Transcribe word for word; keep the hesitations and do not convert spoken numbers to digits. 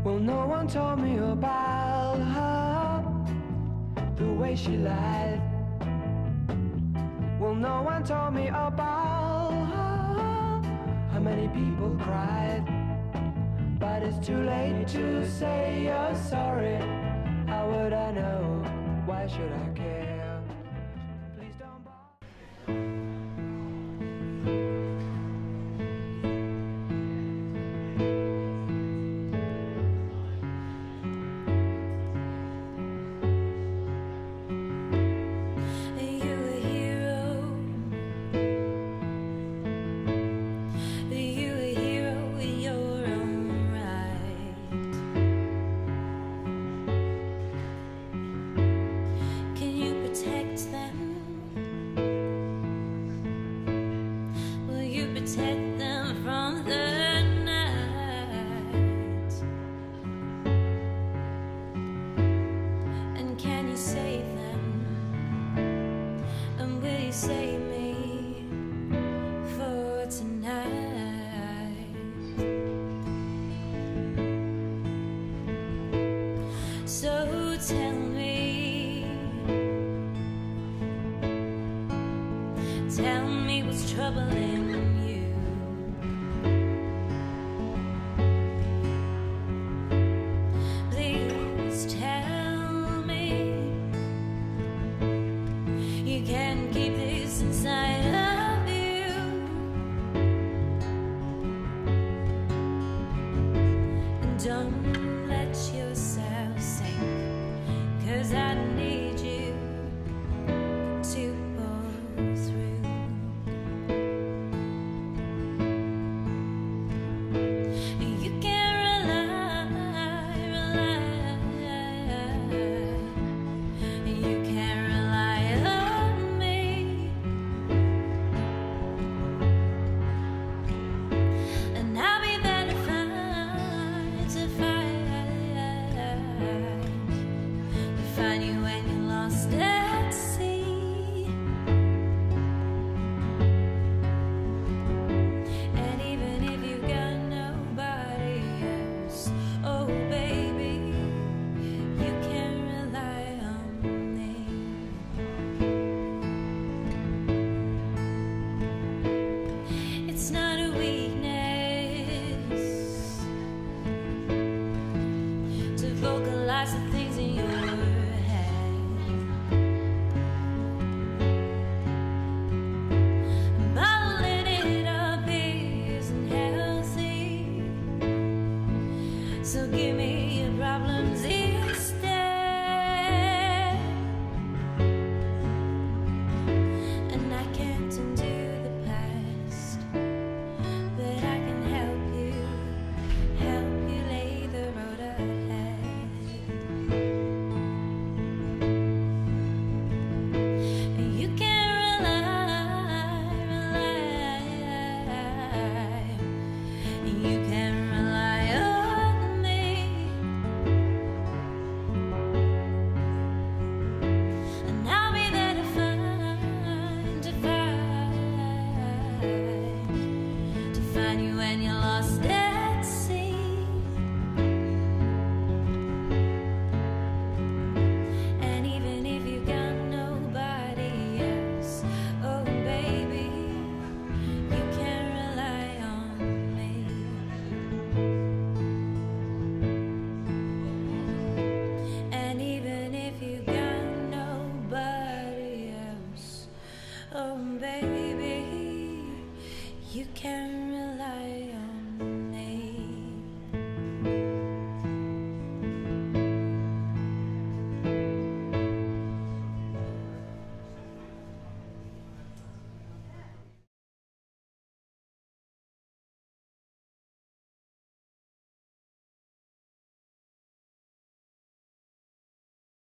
Well, no one told me about her, the way she lied. Well, no one told me about her, how many people cried. But it's too late to say you're sorry. How would I know? Why should I care? Protect them from the night. And can you save them? And will you save me for tonight? So tell me, tell me what's troubling.